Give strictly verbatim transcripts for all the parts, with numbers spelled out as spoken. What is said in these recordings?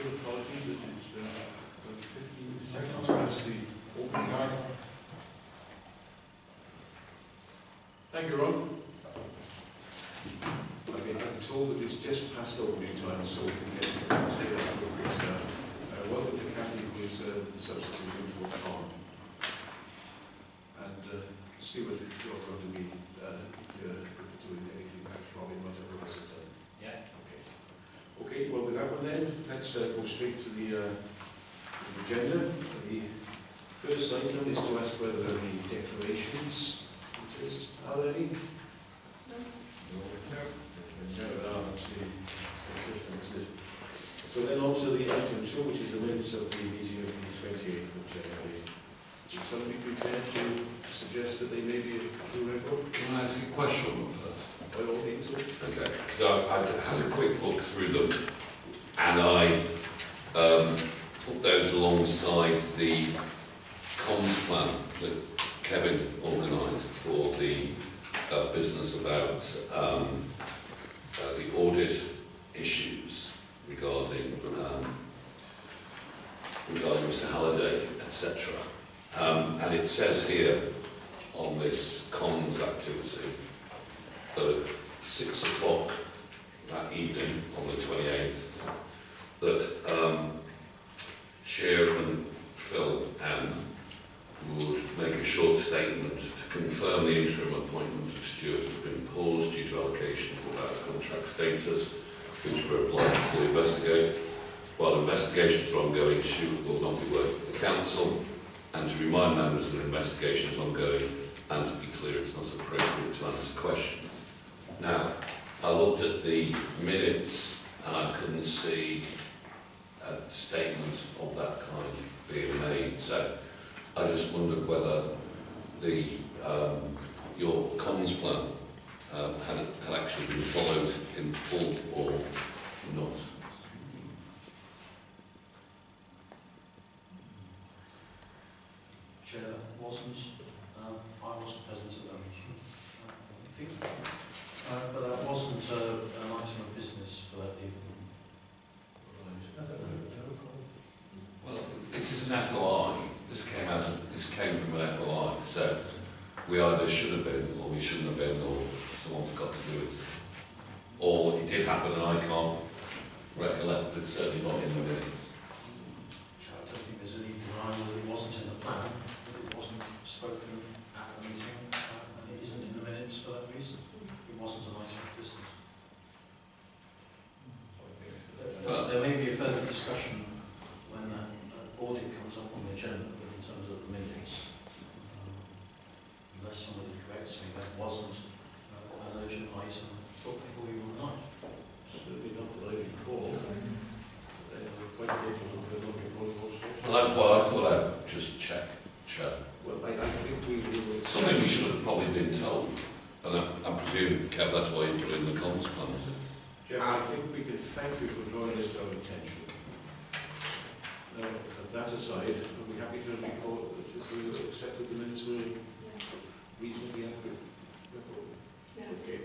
still floating, but it's uh, fifteen seconds past the opening hour. Thank you, Rob. Okay, I'm told that it's just past opening time, so we can get uh, uh, welcome to Kathy, who is uh, the substitution for Tom. And uh, Stuart, you're going to be uh, doing anything back from him, whatever else it done. Yeah. Okay. Okay, well, with that one then, let's uh, go straight to the, uh, the agenda. The first item is to ask whether there are any declarations. Are there any? No. No. No. So then on to the item two, which is the minutes of the meeting of the twenty-eighth of January. Did somebody prepare to suggest that they may be a true record? Can I ask a question first? I don't think so. Okay. So I had a quick look through them, and I um, put those alongside the comms plan that Kevin organised for the uh, business about um, uh, the audit issues regarding um, regarding Mister Halliday, et cetera. Um, and it says here on this comms activity that at six o'clock that evening on the twenty-eighth that um, Shaer and Phil and would make a short statement to confirm the interim appointment of Stuart has been paused due to allocations without contract status, which we're obliged to investigate. While investigations are ongoing, Stuart will not be working for the council, and to remind members that investigation is ongoing, and to be clear, it's not appropriate to answer questions. Now, I looked at the minutes, and I couldn't see a statement of that kind being made. So I just wondered whether the um, your comms plan um, had, had actually been followed in full or not. Chair Watson's, um, I wasn't present at that meeting, I think, uh, but that wasn't uh, an item of business for that evening. Well, this is an F O I. This came out. This came from an F O I, so we either should have been, or we shouldn't have been, or someone forgot to do it, or it did happen and I can't recollect. But it's certainly not in the minutes. I don't think there's any denial that it wasn't in the plan, that it wasn't spoken at the meeting, and it isn't in the minutes for that reason. It wasn't an item of business. But there may be a further discussion when that audit comes up on the agenda. In terms of the minutes, um, unless somebody corrects me, that wasn't uh, an urgent item put before you or not. Certainly not the day before. Well, that's what I thought I'd just check. Check. Well, I, I think we will. Something we should have probably been told. And I, I presume, Kev, that's why you're doing the comms plan, is it? Jeff, I think we can thank you for drawing this to our attention. Uh, that aside, are we happy to report that it's accepted the minutes were reasonably accurate? Yeah. Okay.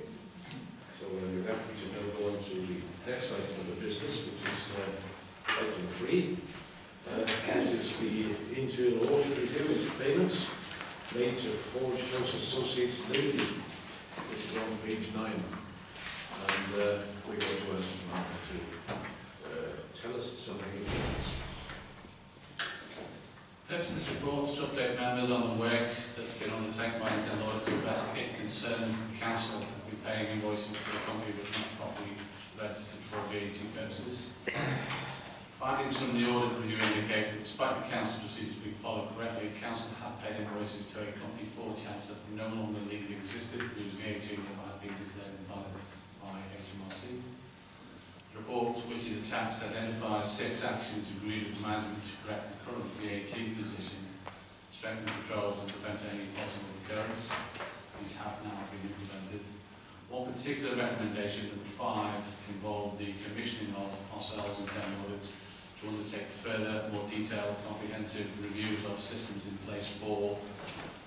So uh, we're happy to now go on to the next item of the business, which is uh, item three. Uh, this is the internal audit review into payments made to Forge House Associates Limited, which is on page nine. And uh, we're going to ask Mark to uh, tell us something about this. Perhaps this report to update members on the work that's been undertaken by the Lord to investigate concerns the council have been paying invoices to a company which is not properly registered for V A T purposes. Findings from the audit review indicate that despite the council procedures being followed correctly, the council had paid invoices to a company for chance that no longer legally existed, whose V A T had been declared invalid by H M R C. The report, which is attached, identifies six actions agreed with management to correct the current V A T position, strengthen controls and prevent any possible recurrence. These have now been implemented. One particular recommendation, number five, involved the commissioning of ourselves internal audit to undertake further, more detailed, comprehensive reviews of systems in place for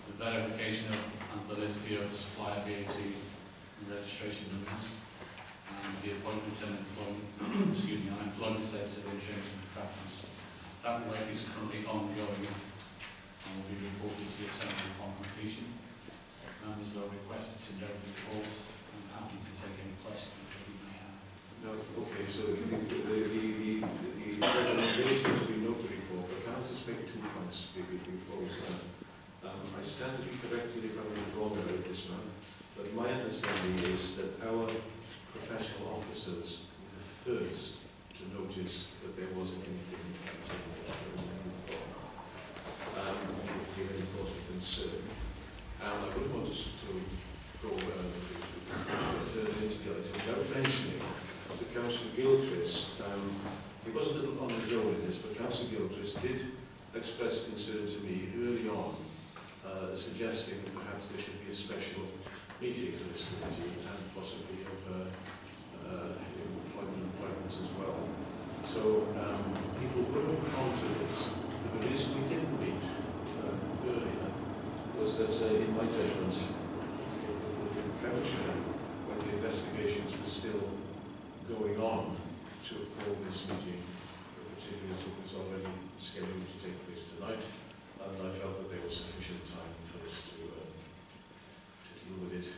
the verification of and validity of supplier V A T and registration numbers. and the appointment and employment, excuse me, and employment status of insurance contractors. That work is currently ongoing and will be reported to the Assembly upon completion. Members are requested to note the report. I'm happy to take any questions that you may have. No, okay, so the, the, the, the, the recommendation to be note the report, but can I just make two points maybe before we start? Um, I stand to be corrected if I'm wrong about this man, but my understanding is that our professional officers were the first to notice that there wasn't anything in terms of the um, any cause for concern. And I wouldn't want us to go further into the item without mentioning that Councillor Gilchrist, um, he was a little on his own in this, but Councillor Gilchrist did express concern to me early on, uh, suggesting that perhaps there should be a special meeting of this committee and possibly of uh, uh, employment appointments as well. So um, people were on to this. But the reason we didn't meet uh, earlier was that, uh, in my judgment, it was premature when the investigations were still going on to have called this meeting, particularly as it was already scheduled to take place tonight, and I felt that there was sufficient time for us to, uh, to deal with it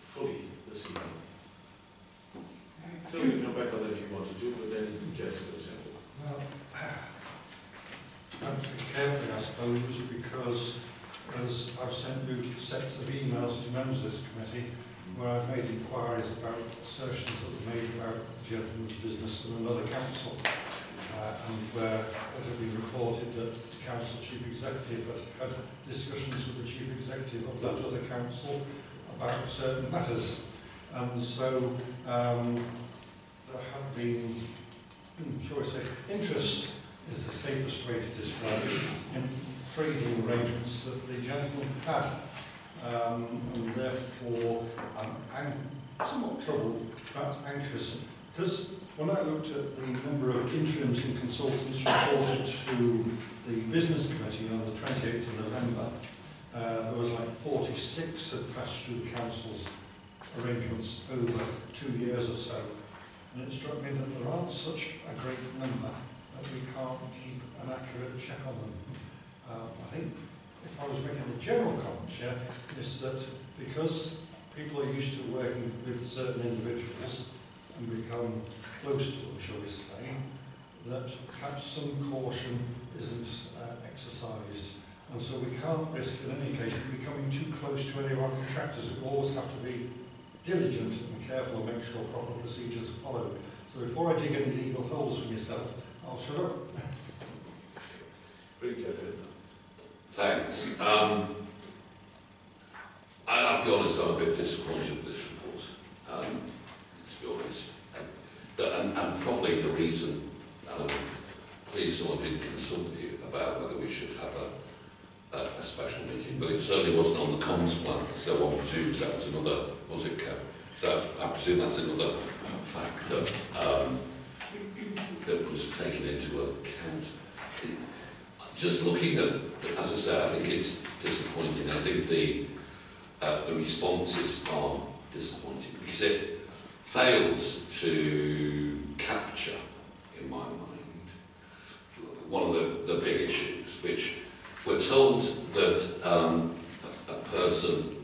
fully this evening. So we can come back on that if you want to do, but then Jeff's going to say. Well, I'm thinking carefully, I suppose, because as I've sent you sets of emails to members of this committee where I've made inquiries about assertions that were made about the gentleman's business in another council, uh, and where it had been reported that the council chief executive had had discussions with the chief executive of that other council about certain matters. And so um, there had been, shall we say, interest is the safest way to describe it, in trading arrangements that the gentleman had. Um, and therefore, I'm, I'm somewhat troubled, but anxious, because when I looked at the number of interims and consultants reported to the Business Committee on the twenty-eighth of November, uh, there was like forty-six that passed through the council's arrangements over two years or so. And it struck me that there aren't such a great number that we can't keep an accurate check on them. Um, I think if I was making a general comment here, is that because people are used to working with certain individuals and become close to them, shall we say, that perhaps some caution isn't uh, exercised. And so we can't risk, in any case, becoming too close to any of our contractors. We always have to be diligent and careful and make sure proper procedures are followed. So before I dig any legal holes for myself, I'll shut up. Pretty careful. Thanks. Um, I, I'll be honest, I'm a bit disappointed with this report, um, to be honest. And, and, and probably the reason, um, please someone did consult you about whether we should have a, a, a special meeting, but it certainly wasn't on the comms plan, so one presumes that's another, was it, Kev? So I presume that's another factor um, that was taken into account. It, Just looking at, as I say, I think it's disappointing. I think the uh, the responses are disappointing because it fails to capture, in my mind, one of the, the big issues, which we're told that um, a, a person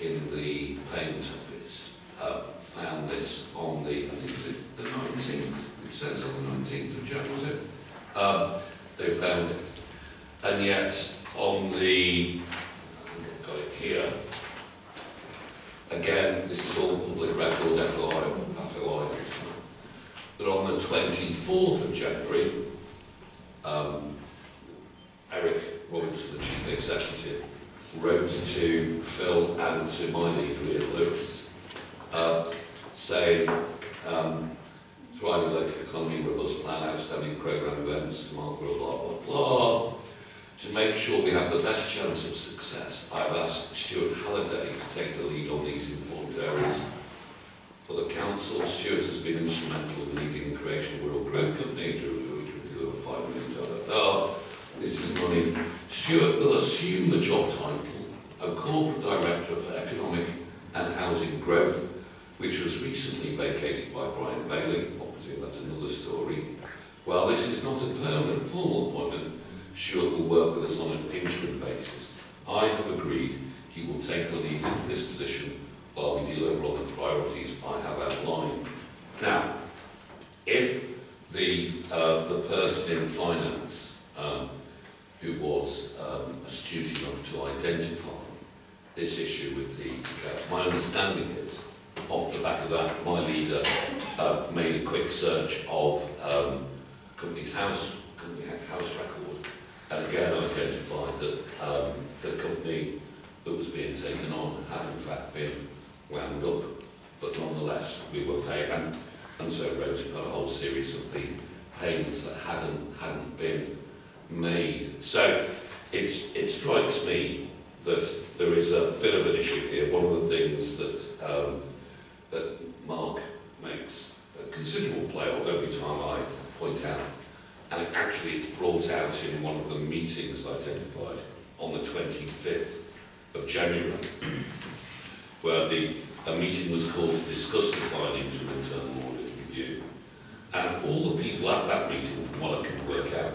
in the payments office uh, found this on the, I think it was the nineteenth, it says on the nineteenth of January, was it? Um, they found it. And yet, on the, I think I've got it here, again, this is all public record, F O I, that on the twenty-fourth of January, um, Eric Robinson, the Chief Executive, wrote to Phil and to my leader, Ian Lewis, uh, saying, um, thriving local economy, robust plan, outstanding programme events, tomorrow, blah, blah, blah. To make sure we have the best chance of success, I've asked Stuart Halliday to take the lead on these important areas. For the council, Stuart has been instrumental in leading the creation of a Wirral Growth Company, which will deliver five million dollars. Oh, this is money. Stuart will assume the job title of Corporate Director for Economic and Housing Growth, which was recently vacated by Brian Bailey. Obviously, that's another story. While this is not a permanent formal appointment, Shaer will work with us on an interim basis. I have agreed he will take the lead in this position while we deal overall the priorities I have outlined. Now, if the, uh, the person in finance um, who was um, astute enough to identify this issue with the account, my understanding is, off the back of that, my leader uh, made a quick search of um, company's house, company house record, and again identified that um, the company that was being taken on had in fact been wound up, but nonetheless we were paid, and, and so wrote about a whole series of the payments that hadn't hadn't been made. So it's, it strikes me that there is a bit of an issue here. One of the things that um, that Mark makes a considerable play of every time I point out, and actually it's brought out in one of the meetings identified on the twenty-fifth of January, where the, a meeting was called to discuss the findings of internal audit review. And all the people at that meeting, from what I can work out,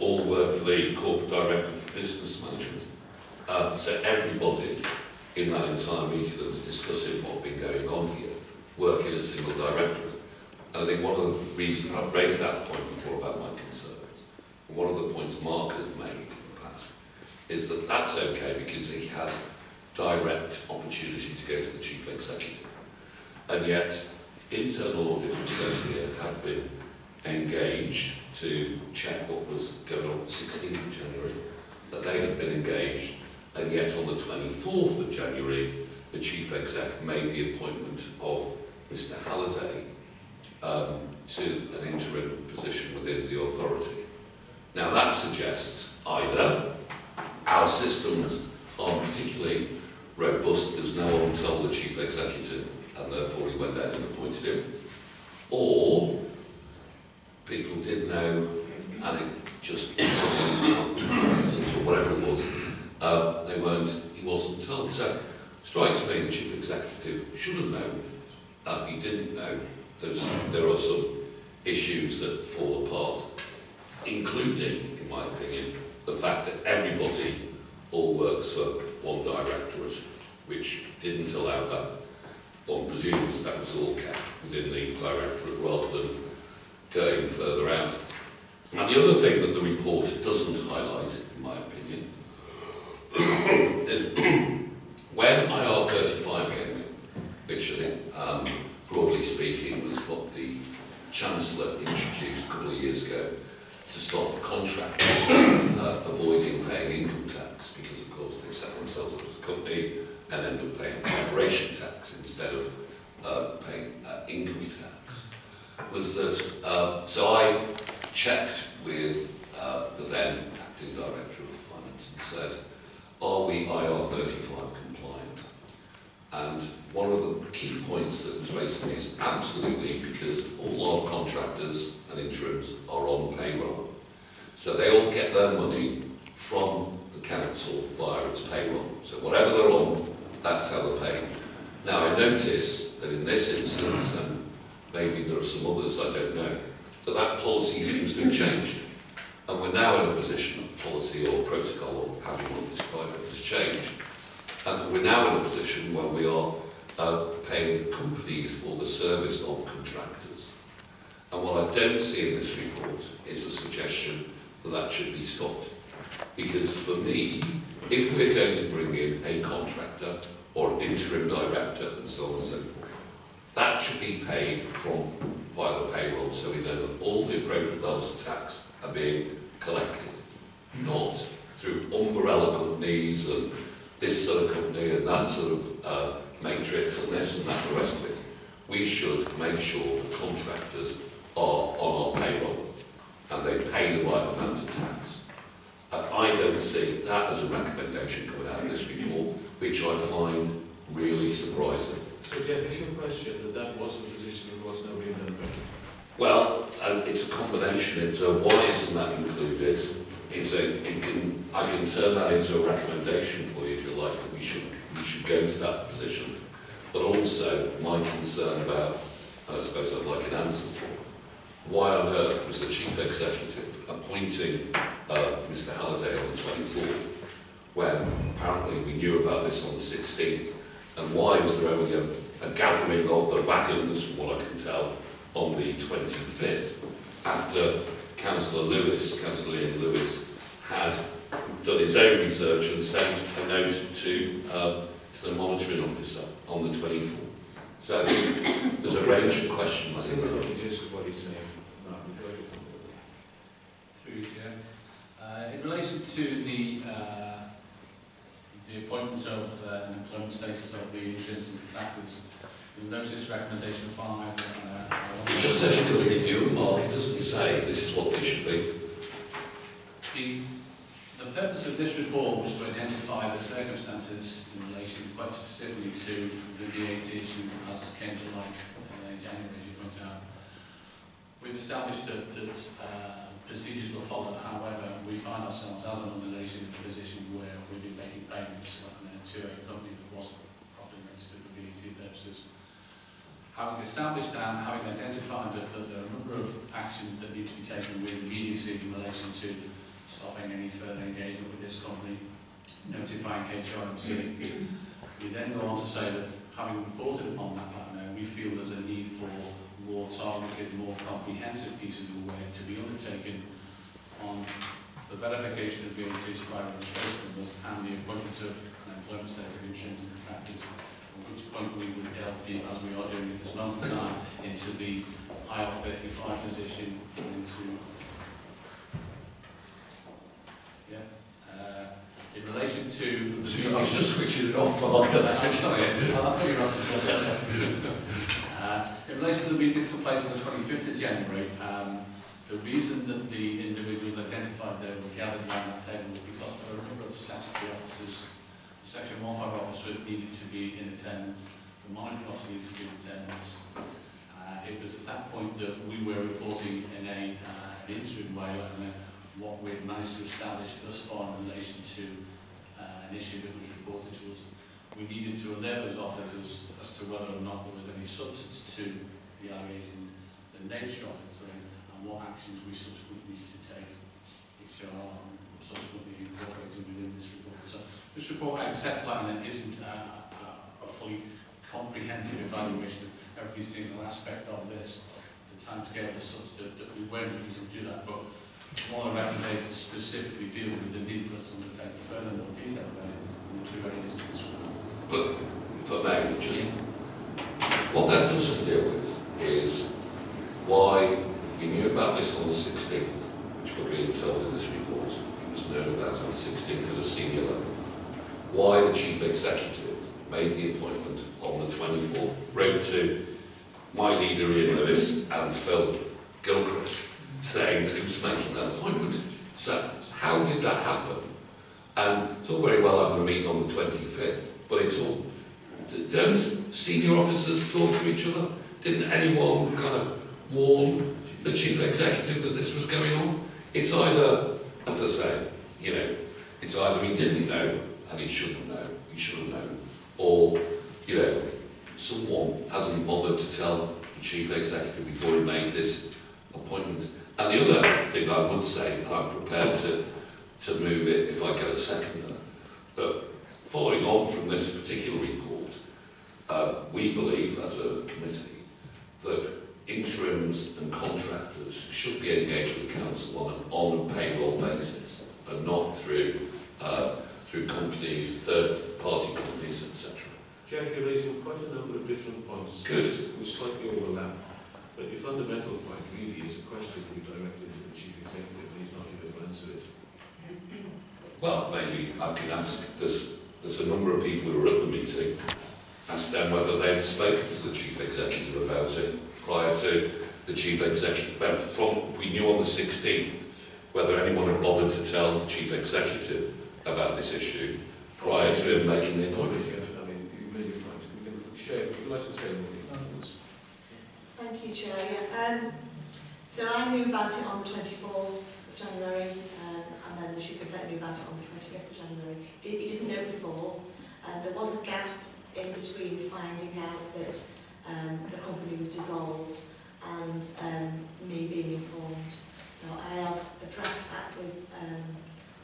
all worked for the Corporate Director for Business Management. Um, so everybody in that entire meeting that was discussing what had been going on here worked in a single directorate. And I think one of the reasons I've raised that point before about my concerns, one of the points Mark has made in the past, is that that's okay because he has direct opportunity to go to the chief executive. And yet, internal audit process here have been engaged to check what was going on sixteenth of January, that they had been engaged, and yet on the twenty-fourth of January, the chief exec made the appointment of Mister Halliday um, to an interim position within the authority. Now that suggests either our systems aren't particularly robust because no one told the chief executive and therefore he went out and appointed him, or people did know and it just or whatever it was, uh, they weren't, he wasn't told. So strikes me the chief executive should have known. If he didn't know, there's, there are some issues that fall apart, including, in my opinion, the fact that everybody all works for one directorate, which didn't allow that. One presumes that was all kept within the directorate rather than going further out. And the other thing that the report doesn't highlight, in my opinion, is when I R thirty-five came in, which I think, um, broadly speaking, was what the Chancellor introduced a couple of years ago to stop contractors uh, avoiding paying income tax, because of course they set themselves up as a company and end up paying corporation tax instead of uh, paying uh, income tax, was that, uh, so I checked with uh, the then Acting Director of Finance and said, are we I R thirty-five compliant? And one of the key points that was raised to me is absolutely, because all our contractors and interims are on payroll. So they all get their money from the council via its payroll. So whatever they're on, that's how they're paid. Now I notice that in this instance, and maybe there are some others, I don't know, but that policy seems to have changed. And we're now in a position of policy or protocol or having one described as changed. And we're now in a position where we are uh, paying companies for the service of contractors. And what I don't see in this report is a suggestion that that should be stopped. Because for me, if we're going to bring in a contractor or an interim director and so on and so forth, that should be paid from via the payroll, so we know that all the appropriate levels of tax are being collected, not through umbrella companies and this sort of company and that sort of uh, matrix and this and that and the rest of it. We should make sure the contractors are on our payroll and they pay the right amount of tax. And I don't see that as a recommendation coming out of this report, which I find really surprising. So Jeff, is your question that that was the position that was now being done better? Well, uh, it's a combination. It's a why isn't that included? It's a, it can, I can turn that into a recommendation for you if you like, that we should, we should go to that position. but also my concern about, and I suppose I'd like an answer for, why on earth was the Chief Executive appointing uh, Mister Halliday on the twenty-fourth, when apparently we knew about this on the sixteenth, and why was there only a, a gathering of the wagons, from what I can tell, on the twenty-fifth, after Councillor Lewis, Councillor Ian Lewis, had done his own research and sent a note to, uh, to the monitoring officer on the twenty-fourth. So I think there's a range of questions. I think we're looking just for what he's saying. Through Chair. Uh, in relation to the uh, the appointment of uh, and employment status of the insurance and contractors, you'll notice recommendation five. And, uh, it just says you're going to review a mark. It doesn't say this is what they should be. The, the purpose of this report was to identify the circumstances in relation quite specifically to the V A T issue as came to light uh, in January, as you point out. We've established that, that uh, procedures were followed, however, we find ourselves as an organisation in a position where we've been making payments to a company that wasn't properly registered for V A T purposes. Having established that, having identified that, that there are a number of actions that need to be taken with immediacy in relation to stopping any further engagement with this company, notifying H M R C. We then go on to say that, having reported upon that partner, we feel there's a need for more targeted, more comprehensive pieces of work to be undertaken on the verification of V A T supplier registration numbers and the appointment of an employment status of insurance and contractors, at which point we would delve deep, as we are doing at this moment in time, into the I R thirty-five position and into in relation to the so I was just switching it off for that. I thought you were asking. In relation to the meeting that took place on the twenty-fifth of January, um, the reason that the individuals identified there were gathered around that table was because there were a number of statutory officers. The Section one fifty-five officer needed to be in attendance, the monitoring officer needed to be in attendance. Uh, it was at that point that we were reporting in a, uh, an interim way, and what we've managed to establish thus far in relation to uh, an issue that was reported to us. We needed to alert those officers as, as to whether or not there was any substance to the allegations, the nature of it, sorry, and what actions we subsequently needed to take, which are subsequently incorporated within this report. So this report, I accept, like, isn't uh, a fully comprehensive evaluation of every single aspect of this. The timescale was such that, that we weren't able to do that, but one of the recommendations specifically deal with the need for us to undertake further more detail in the two areas of this one. But, if I may, just what that doesn't deal with is why, if we knew about this on the sixteenth, which we're being told in this report, it was known about on the sixteenth at a senior level, why the Chief Executive made the appointment on the twenty-fourth, wrote to my leader Ian Lewis and Phil Gilchrist, saying that he was making that appointment. So how did that happen? And it's all very well having a meeting on the twenty-fifth, but it's all, don't senior officers talk to each other? Didn't anyone kind of warn the Chief Executive that this was going on? It's either, as I say, you know, it's either he didn't know and he shouldn't know, he shouldn't know, or, you know, someone hasn't bothered to tell the Chief Executive before he made this appointment. And the other thing I would say, and I'm prepared to, to move it if I get a second, that following on from this particular report, uh, we believe as a committee that interims and contractors should be engaged with the council on an on-payroll basis and not through uh, through companies, third-party companies, et cetera. Jeff, you're raising quite a number of different points. Good. Which slightly overlap. But your fundamental point really is a question you directed to the Chief Executive and he's not able to answer it. Well, maybe I can ask, there's, there's a number of people who were at the meeting, ask them whether they'd spoken to the Chief Executive about it prior to the Chief Executive, from, if we knew on the sixteenth, whether anyone had bothered to tell the Chief Executive about this issue prior to him making the appointment. I mean, you made your point. Shaer, would you like to say anything? Thank you, Chair. Um, so I knew about it on the twenty-fourth of January, uh, and then the Chief Executive knew about it on the twenty-fifth of January. He didn't know before. Uh, there was a gap in between between finding out that um, the company was dissolved and um, me being informed. Now, I have addressed that with um,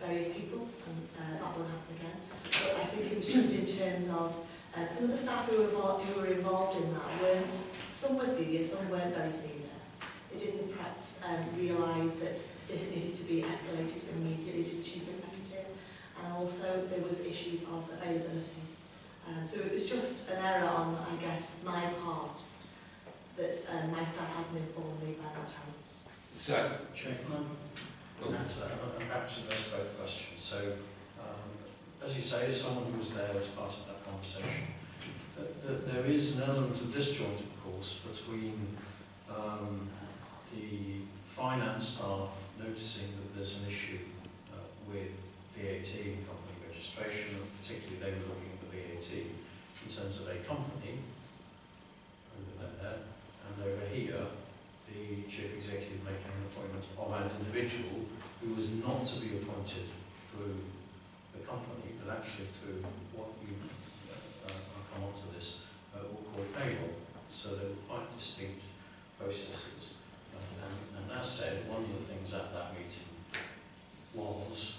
various people, and uh, that will happen again. But I think it was just in terms of uh, some of the staff who were, who were involved in that weren't, some were senior, some weren't very senior. They didn't perhaps um, realise that this needed to be escalated from immediately to the chief executive, and also there was issues of availability. Um, so it was just an error on, I guess, my part that um, my staff hadn't informed me by that time. So, Chairman, and that's an absolute both questions. So, um, as you say, someone who was there as part of that conversation, that, that there is an element of disjoint, of course, between um, the finance staff noticing that there's an issue uh, with V A T and company registration, and particularly they were looking at the V A T in terms of a company over there, and over here the chief executive making an appointment of an individual who was not to be appointed through the company, but actually through what you uh, I'll come on to this, uh, will call payroll. So they were quite distinct processes. And, and as said, one of the things at that meeting was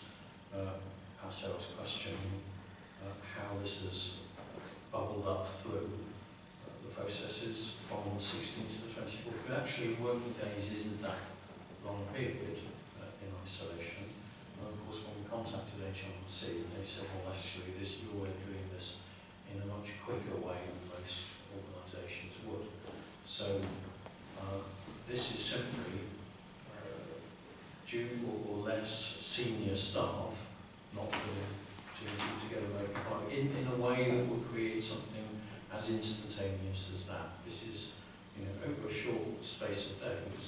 uh, ourselves questioning uh, how this has bubbled up through uh, the processes from the sixteenth to the twenty-fourth. But actually, working days isn't that long a period uh, in isolation. And of course, when we contacted H M R C, they said, well, actually, this, you're doing this in a much quicker way than most organisations would. So. Uh, This is simply uh, due or less senior staff not putting to, together in, in a way that would create something as instantaneous as that. This is, you know, over a short space of days,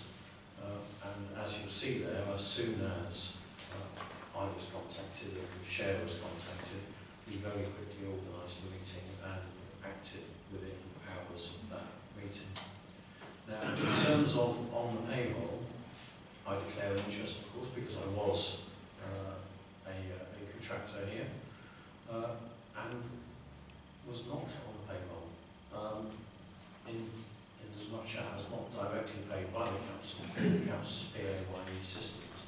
uh, and as you'll see there, as soon as uh, I was contacted and Shaer was contacted, we very quickly organised the meeting and acted within hours of that meeting. Now, in terms of on the payroll, I declare an interest, of course, because I was uh, a, a contractor here uh, and was not on the payroll, um, in, in as much as not directly paid by the council through the council's P A Y E systems.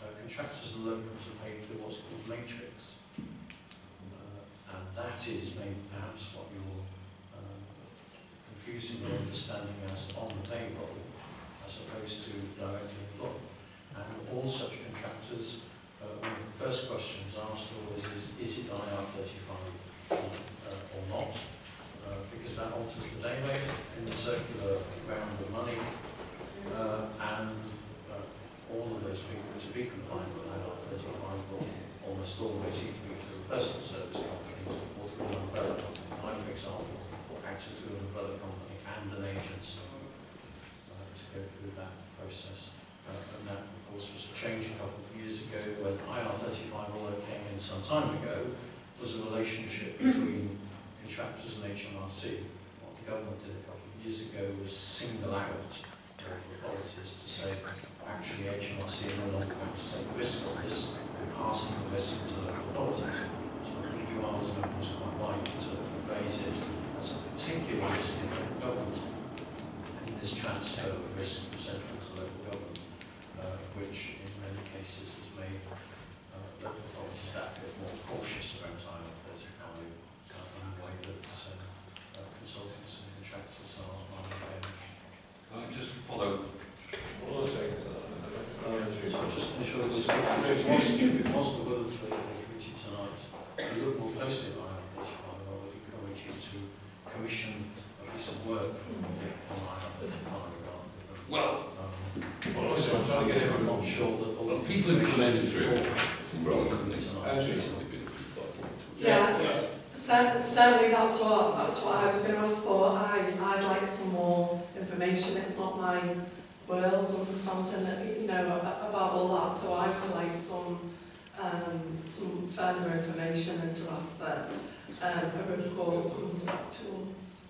Uh, contractors and locals are paid through what's called matrix, uh, and that is maybe perhaps what you will. Confusing or understanding as on the payroll as opposed to directly employed. And all such contractors, uh, one of the first questions asked always is, is it I R thirty-five uh, or not? Uh, because that alters the day rate in the circular round of money, uh, and uh, all of those people to be compliant with I R thirty-five will almost always either be through a personal service company or through an umbrella company, for example. Acted through an umbrella company and an agency uh, to go through that process. Uh, and that, of course, was a change a couple of years ago when I R thirty-five, although it came in some time ago, was a relationship between contractors and H M R C. What the government did a couple of years ago was single out the authorities to say, actually, H M R C are no longer going to take the risk on this, and passing the risk to local authorities. So I think you are, as members, quite right to raise it. That's a particular risk in local government, in this transfer of risk from central to local government, uh, which in many cases has made uh, local authorities that bit more cautious around I R thirty-five uh, in the way that uh, uh, consultants and contractors are on the page. Just follow. Well, I'll take that. Um, so I'll just ensure that this was, if it was the will of the committee tonight, to look more closely at I R thirty-five. To commission a piece of work from I R thirty-five. Well, um, well, also I'm trying to get it. I'm not sure that all well, the people who came through umbrella companies are actually been yeah. yeah. So, certainly that's what that's what I was going to ask for. I I'd like some more information. It's not my world or something, you know, about all that. So I would like some um, some further information and to ask that. Um, a report comes back to us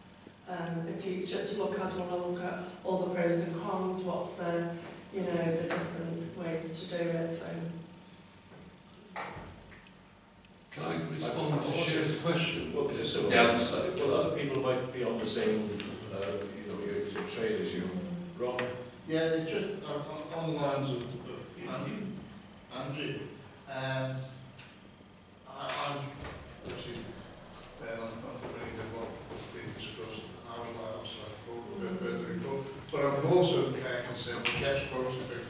um, in future to look. I'd want to look at all the pros and cons. What's the, you know, the different ways to do it. So, can I respond to Shaer's question. Well, just so yeah. Side, well, other people might be on the same, uh, you know, your, your trade as you, Rob. Yeah, it's just on, on the lines of, of Andrew. Andrew, um, I, I'm obviously uh, I'm not familiar with what was being discussed. I was like, outside forward, further report, but I'm also uh, concerned with guest quotes and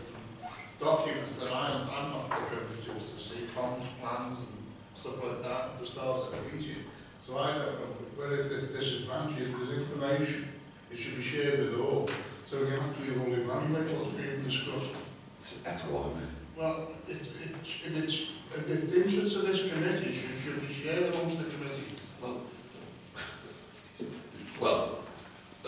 documents that I'm, I'm not privileged to see, comms plans and stuff like that, the stars of the region. So I don't know where it is disadvantageous. There's information. It should be shared with all. So we can actually all evaluate what's being discussed. That's what I mean. Well, it, it, if it's if it's the interest of this committee, should, should be shared amongst the committee. Well, well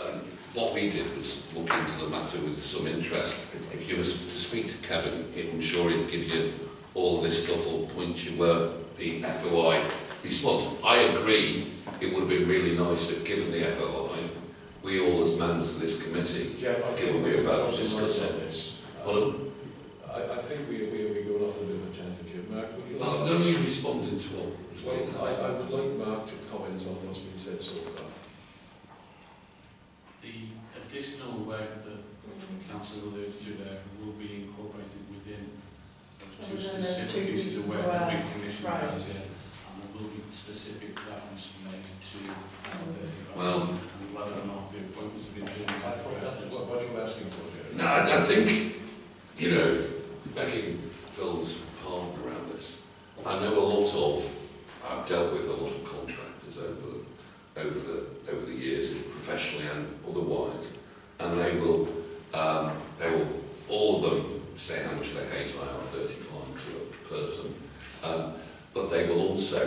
um, what we did was look into the matter with some interest. If, if you were to speak to Kevin, I'm sure he'd give you all this stuff or point you where the F O I responds. I agree, it would have been really nice if, given the F O I, we all as members of this committee, Jeff, I given we're about to discuss this. Um, I, I think we we we go off a little bit of a tangent here. Mark, would you like? Oh, no, you responded to all. Well, I, I would like Mark to comment on what's been said so far. The additional work that the council alludes to there will be incorporated within those two specific pieces of work that the commission has in. There will be specific reference made to I R thirty-five well, and whether or not the appointments have been doing. I thought that's what, what you're asking for, Jeff. No, I, I think, you know, begging Phil's pardon around this, I know a lot of, I've dealt with a lot of contractors over the, over the, over the years, professionally and otherwise, and they will, um, they will, all of them say how much they hate I R thirty-five to a person. Um, But they will also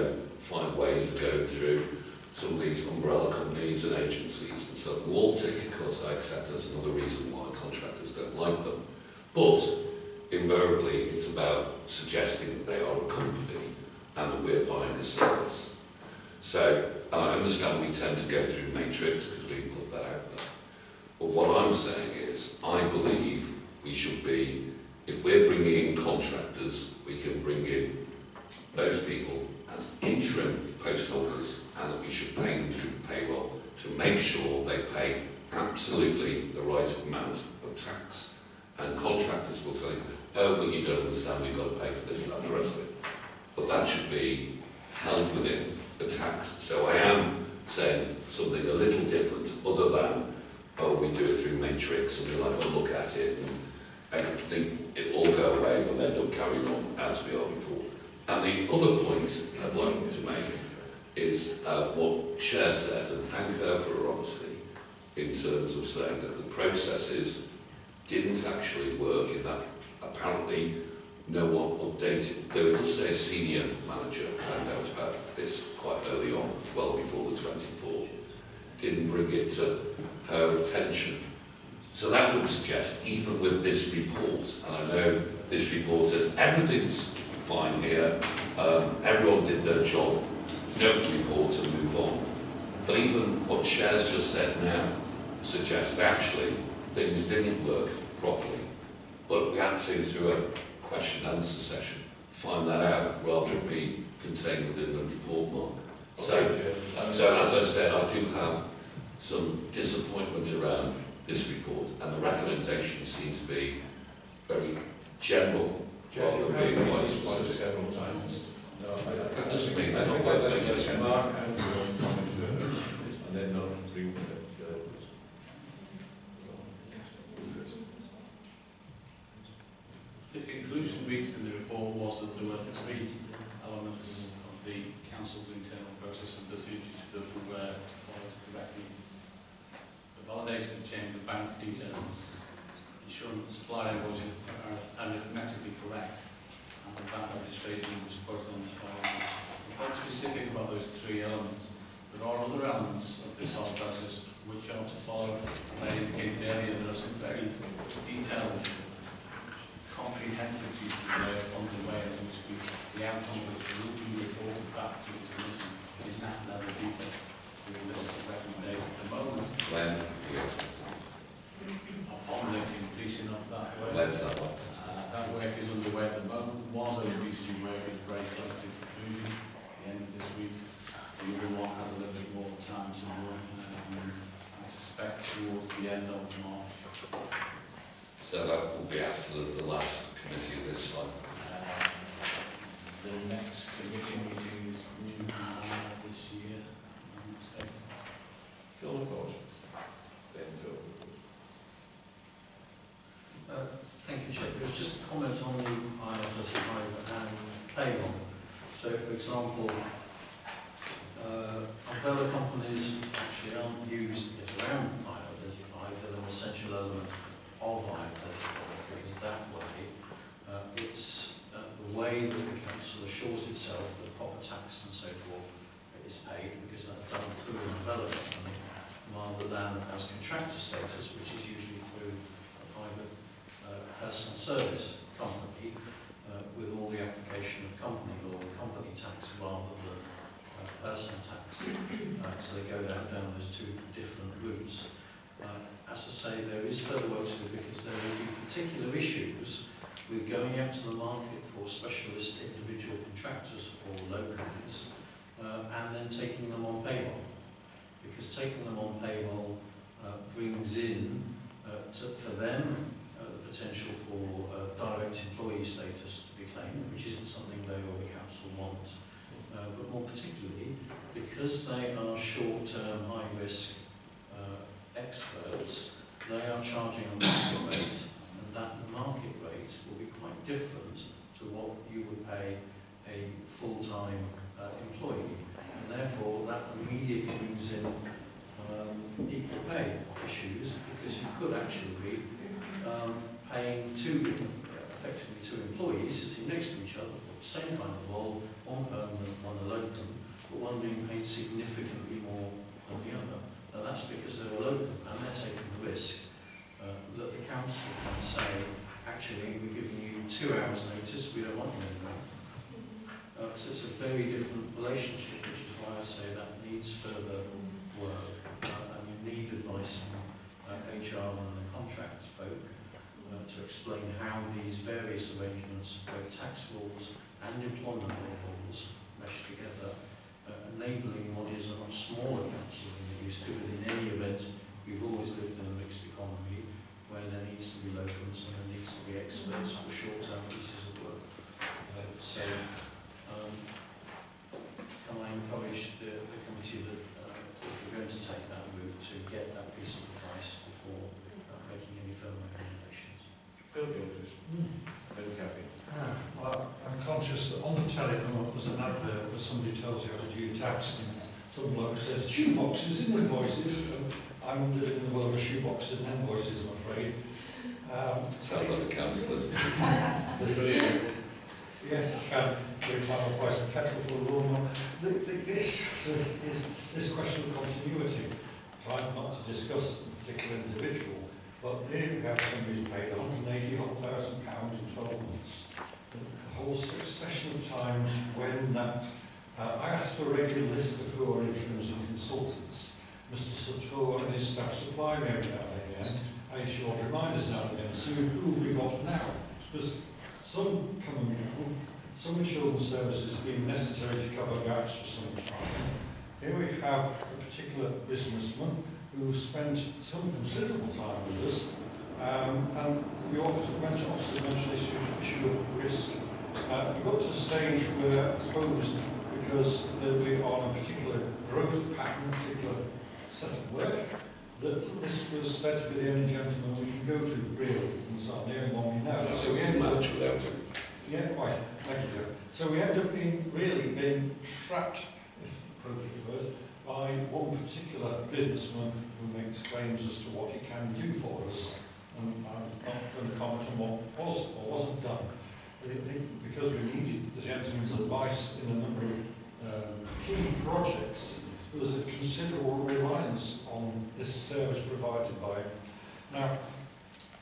find ways of going through some of these umbrella companies and agencies and so on. We'll take a cut, I accept, that's another reason why contractors don't like them. But invariably, it's about suggesting that they are a company and that we're buying a service. So I understand we tend to go through Matrix because we put that out there. But what I'm saying is, I believe we should be, if we're bringing in contractors, we can bring in those people as interim post holders, and that we should pay them through the payroll to make sure they pay absolutely the right amount of tax. And contractors will tell you, oh, but you don't understand, we've got to pay for this and that and the rest of it. But that should be held within the tax. So I am saying something a little different, other than, oh, we do it through Matrix and we'll have a look at it and everything, it'll all go away and we'll end up carrying on as we are before. And the other point I'd like to make is uh, what Shaer said, and thank her for her honesty, in terms of saying that the processes didn't actually work in that apparently no one updated. There was just a senior manager found out about this quite early on, well before the twenty-fourth, didn't bring it to her attention. So that would suggest, even with this report, and I know this report says everything's fine here, um, everyone did their job, no report and move on. But even what Shaer's just said now suggests that actually things didn't work properly. But we had to, through a question and answer session, find that out rather than be contained within the report mark. So, okay, so as I said, I do have some disappointment around this report, and the recommendations seem to be very general. Jeff, you have been twice several times. No, I, I, I just think, I think I think that's a Mark and Phil to comment further, and then not agree with it. The conclusion reached in the report was that there were three elements of the council's internal process and procedures that were followed correctly. The validation of the change of the bank details, ensuring that the supplier was arithmetically correct, and the V A T registration was quoted on the file. I'm quite specific about those three elements. There are other elements of this whole process which are to follow. As I indicated earlier, there are some very detailed, comprehensive pieces of work on the way in which we, the outcome which will be reported back to the commission is not that level of detail. We will listen to recommendations at the moment. Upon the completion of that work, uh, that work is underway at the moment. One of those pieces of work is very close to conclusion at the end of this week. We the end of March. So that will be after the, the last committee of this cycle. Um, the next committee meeting is June ninth of this year. Phil, of course. Ben, Phil, of course. Uh, thank you, Chair. It was just a comment on the I R thirty-five and payroll. So, for example, uh, umbrella companies actually aren't used if they're on I R thirty-five, they're an essential element of I R thirty-five, because that way uh, it's uh, the way that the council assures itself that proper tax and so forth is paid, because that's done through an umbrella company rather than as contractor status, which is usually through a private uh, personal service company, uh, with all the application of company law and company tax rather than uh, personal tax. Uh, so they go down, down those two different routes. Uh, as I say, there is further work to do, because there will be particular issues with going out to the market for specialist individual contractors or locals, uh, and then taking them on payroll. Because taking them on payroll uh, brings in, uh, to, for them, uh, the potential for uh, direct employee status to be claimed, which isn't something they or the council want. Uh, but more particularly, because they are short-term, high-risk uh, experts, they are charging a market rate, and that market rate will be quite different to what you would pay a full-time uh, employee. And therefore, that immediately brings in um, equal pay issues, because you could actually be um, paying two, effectively two employees sitting next to each other for the same kind of role, one permanent, one a locum, but one being paid significantly more than the other. Now that's because they're a locum and they're taking the risk uh, that the council can say, actually, we're giving you two hours' notice, we don't want you anymore. Uh, so it's a very different relationship, which is why I say that needs further work, uh, and you need advice from uh, H R and the contract folk uh, to explain how these various arrangements, both tax laws and employment laws, mesh together, uh, enabling what is a much smaller council than we used to. But in any event, we've always lived in a mixed economy where there needs to be locums and there needs to be experts for short-term pieces of work. Uh, so. Um, can I encourage the, the committee that uh, if you're going to take that route, to get that piece of advice before uh, making any further recommendations? Phil Gilchrist. Well, I'm conscious that on the telly come up, there's an advert where somebody tells you how to do your tax, and some bloke says shoeboxes and invoices. And I'm living in the world of shoeboxes and invoices, I'm afraid. Um, Sounds like the councillors do. Brilliant. Yes, I can. Every time I buy some petrol for a warm one. The, the, this, this, this question of continuity, trying not to discuss a particular individual, but here we have somebody who's paid one hundred and eighty-one thousand pounds in twelve months. The whole succession of times when that. Uh, I asked for a regular list of who are interims and consultants. Mister Sator and his staff supply me every now and again. I issue odd reminders now and again. So who have we got now? Because some coming people, some insurance services have been necessary to cover gaps for some time. Here we have a particular businessman who spent some considerable time with us, um, and the officer mentioned the issue of risk. Uh, we got to a stage where, I suppose, because we are on a particular growth pattern, a particular set of work, that this was said to be the only gentleman we can go to, real, and so on, the only one we know. So we ended up, yeah, quite, thank you, Jeff. So we ended up being, really being trapped, if appropriate word, by one particular businessman who makes claims as to what he can do for us, and I'm not going to comment on what was or wasn't done. I think because we needed the gentleman's advice in a number of um, key projects, there was a considerable reliance on this service provided by him. Now,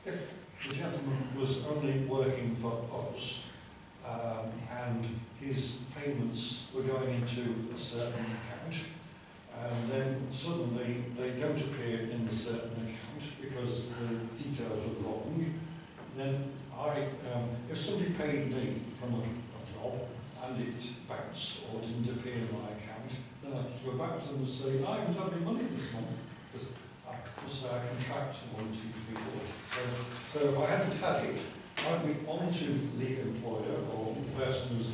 if the gentleman was only working for us, um, and his payments were going into a certain account, and then suddenly they don't appear in a certain account because the details were wrong, then I, um, if somebody paid me from a, a job and it bounced or didn't appear in my account, then I have to go back to them and say, I haven't had any money this month, because I because uh, contracts are wanting to be bought. So, so if I hadn't had it, I'd be on to the employer or the person who's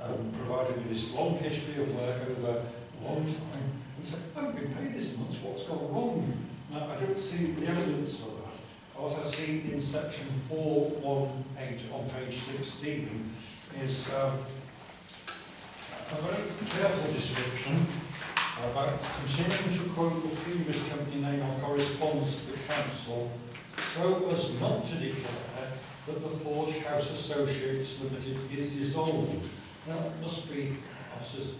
um, provided me this long history of work over a long time and say, I haven't been paid this month, what's gone wrong? Now, I don't see the evidence of that. What I see in section four one eight on page sixteen is um, a very careful description about continuing to quote the previous company name or correspondence to the council so as not to declare that the Forge House Associates Limited is dissolved. Now, it must be officers,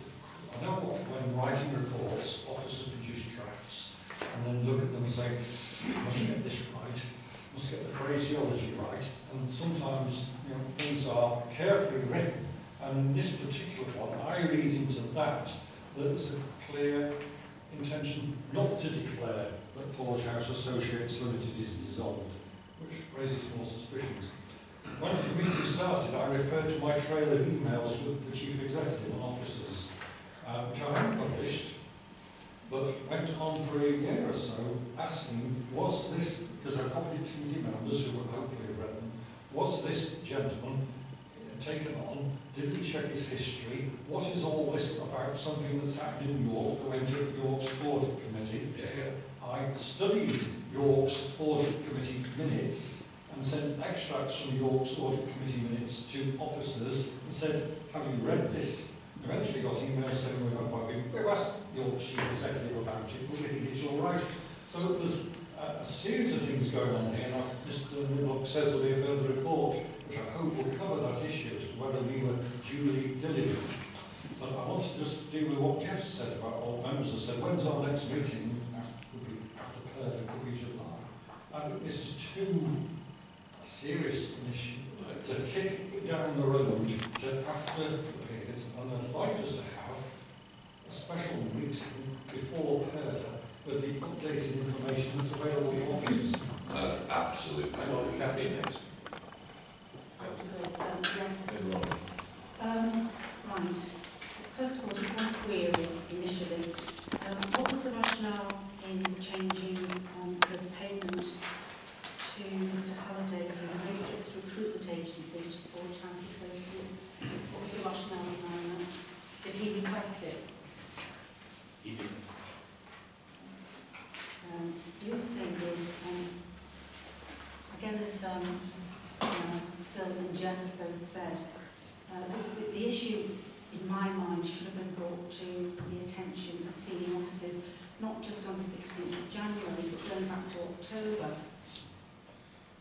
I know what, when writing reports, officers produce drafts and then look at them and say, I must get this right, I must get the phraseology right, and sometimes, you know, things are carefully written, and in this particular one, I read into that that there's a clear intention not to declare that Forge House Associates Limited is dissolved, which raises more suspicions. When the meeting started, I referred to my trail of emails with the Chief Executive and officers, uh, which I haven't published, but went on for a year or so asking, was this, because I copied committee members who would hopefully have read them, was this gentleman taken on? Did we check his history? What is all this about something that's happened in York? I went to York's Audit Committee. I studied York's Audit Committee minutes and sent extracts from York's Audit Committee minutes to officers and said, have you read this? Eventually got emails saying we went by people. We've asked York's Chief Executive about it, but we think it's all right. So there's a, a series of things going on here, and I've, Mister Midlock says there'll be a further report, which I hope will cover that issue as to whether we were duly diligent. But I want to just deal with what Jeff said about old members and said, when's our next meeting? After, could be after Perth, could be July. I think this is too serious an issue to kick down the road to after the period, and I'd like us to have a special meeting before Perth with the updated information that's available in offices. Uh, absolutely. I want Kathy next. Um, yes. Um, right. First of all, just one query initially. Um, what was the rationale in changing um, the payment to Mister Halliday from the Matrix Recruitment Agency to Forge House Associates? What was the rationale behind that? Did he request it? He did. Um, the other thing is, um, again, this. Um, Uh, Phil and Jeff both said. Uh, the, the issue, in my mind, should have been brought to the attention of senior officers, not just on the sixteenth of January, but going back to October.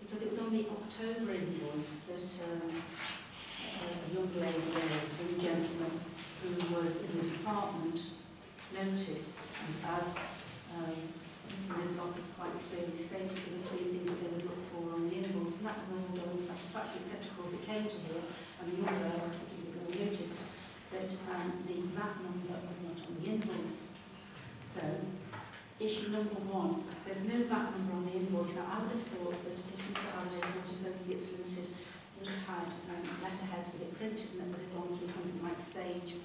Because it was on the October invoice that um, a young lady, a young gentleman who was in the department noticed, and as um, Mister Midlock has quite clearly stated, there were three things that they would look for on the invoice, and that was all done satisfactory, except of course it came to here, and the other, I think it was all noticed, that um, the V A T number was not on the invoice. So, issue number one, there's no V A T number on the invoice. Now, I would have thought that if Mister Halliday Forge Associates Limited would have had um, letterheads with it printed, and that would have gone through something like Sage,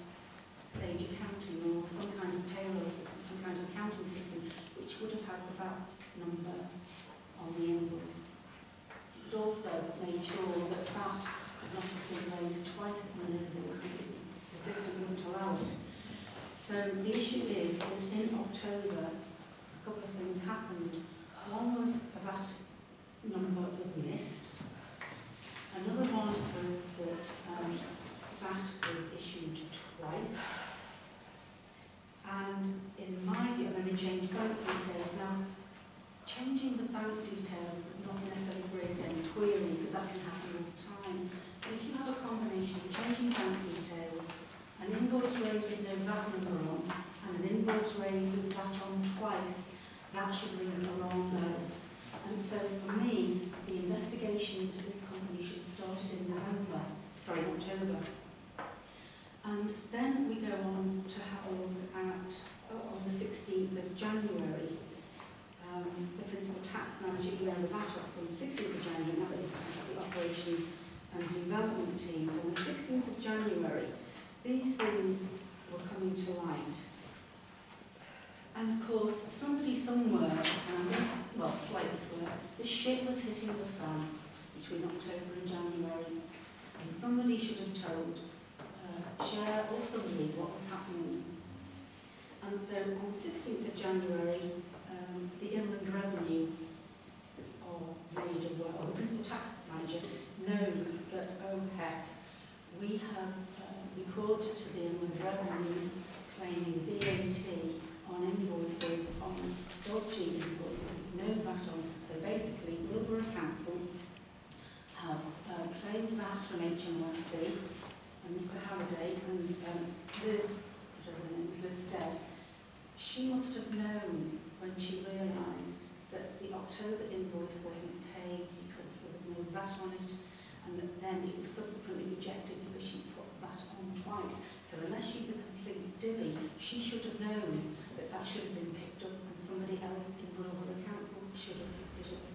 Sage accounting, or some kind of payroll system, some kind of accounting system, which would have had the V A T number on the invoice. It also made sure that V A T could not have been raised twice on an invoice because the system wouldn't allow it. So the issue is that in October, a couple of things happened. One was a V A T number was missed. Another one was that um, V A T was issued twice. And in my view, and then they changed bank details. Now, changing the bank details would not necessarily raise any queries, so that can happen all the time. But if you have a combination of changing bank details, an invoice raised with no V A T number on, and an invoice raised with V A T on twice, that should ring alarm bells. And so for me, the investigation into this company should have started in November, sorry, October. And then we go on to have a look at, oh, on the sixteenth of January, um, the principal tax manager emailed the V A T office on the sixteenth of January, and that's in terms of the operations and development teams. On the sixteenth of January, these things were coming to light. And of course, somebody somewhere, and this, well, slightly somewhere, this shit was hitting the fan between October and January. And somebody should have told uh, Shaer or somebody what was happening. And so on the sixteenth of January, um, the Inland Revenue, or Ranger, or the Principal Tax Manager, knows that, oh heck, we have uh, recorded to the Inland Revenue claiming V A T on invoices, on dodgy invoices, no V A T on. So basically, Wilborough Council have uh, claimed V A T from H M R C, and Mister Halliday, and um, Liz, I don't know, Liz Stead. She must have known when she realised that the October invoice wasn't paid because there was no V A T on it, and that then it was subsequently rejected because she put V A T on twice. So unless she's a complete divvy, she should have known that that should have been picked up and somebody else in Wilborough Council should have picked it up.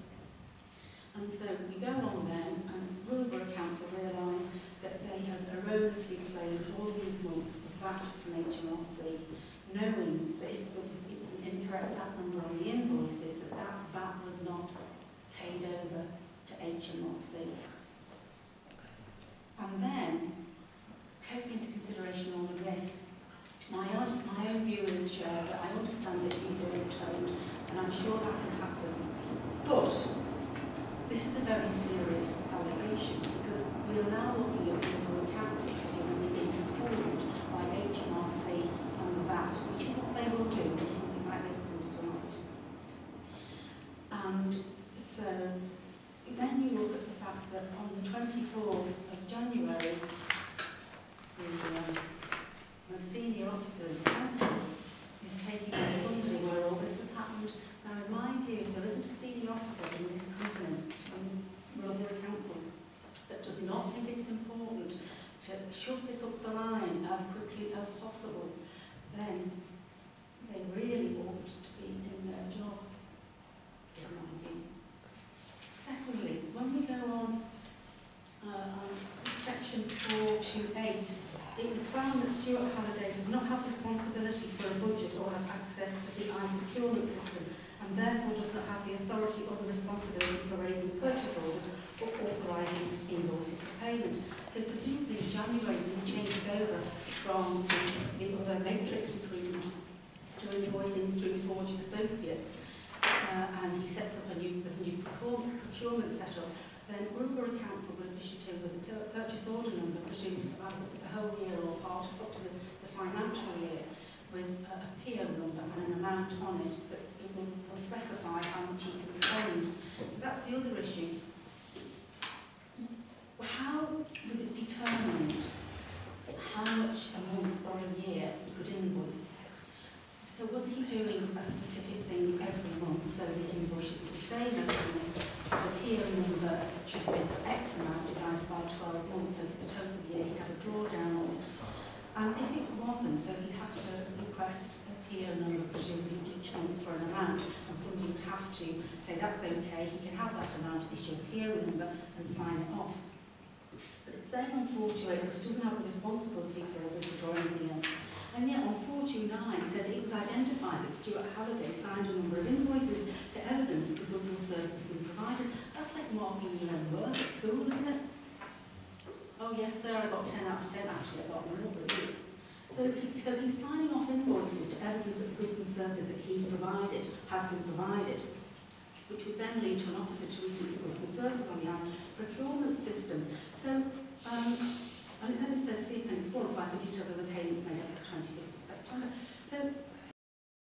And so we go on then, and Wilborough Council realise that they have erroneously claimed all these months of V A T from H M R C, knowing that if it was, it was an incorrect V A T number on the invoices, that that V A T was not paid over to H M R C. And then, taking into consideration all of this, my own, my own view is, Shaer, that I understand that you were told, and I'm sure that can happen, but this is a very serious allegation because we are now looking at Wilborough Council presumably being schooled by H M R C on the V A T, which is what they will do if something like this comes tonight. And so then you look at the fact that on the twenty-fourth of January, the um, most senior officer of the council is taking on somebody where all this has happened. Now, in my view, if there isn't a senior officer in this company, in this Wilborough Council, that does not think it's important to shove this up the line as quickly as possible, then they really ought to be in their job, is my view. Secondly, when we go on uh, Section four two eight, it was found that Stuart Halliday does not have responsibility for a budget or has access to the iProcurement system, and therefore does not have the authority or the responsibility for raising purchase orders or authorising invoices for payment. So presumably in January we change over from the other matrix recruitment to invoicing through Forge Associates, uh, and he sets up a new, there's a new procurement setup. Then Wilborough Council will issue him with a purchase order number, presumably for the whole year or part up to the, the financial year, with a, a P O number and an amount on it that it will, will specify how much you can spend. So that's the other issue. How was it determined how much a month or a year you could invoice? So was he doing a specific thing every month so the invoice should be the same every month? So the P O number should have been for X amount divided by twelve months, so for the total year he'd have a drawdown on it. And if it wasn't, so he'd have to request a P O number, presumably each month for an amount, and somebody would have to say that's okay, he can have that amount, issue a P O number, and sign it off. But it's saying on four two eight that it doesn't have the responsibility for a budget or anything else. And yet on four two nine it says it was identified that Stuart Halliday signed a number of invoices to evidence that the goods or services being provided. That's like marking your own work at school, isn't it? Oh yes, sir, I got ten out of ten, actually I got more, but so, he, so he's signing off invoices to evidence that the goods and services that he's provided have been provided, which would then lead to an officer to receive the goods and services on the procurement system. So, um, and then it says, see appendix four and five for details of the payments made after the twenty-fifth of September. So